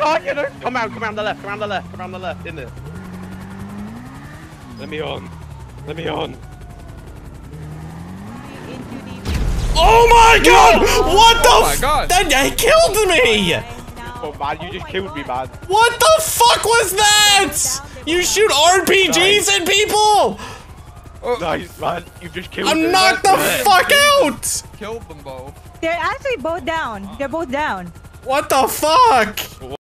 can't get it. Come around the left, come around the left, come around the left, in there. Let me on. Let me on. Oh my god! What the f- They killed me! Oh man, you just killed me, man. What the fuck was that? You shoot RPGs at people? Nice, man. You just killed me. I knocked the fuck out! Killed them both. They're actually both down. They're both down. What the fuck?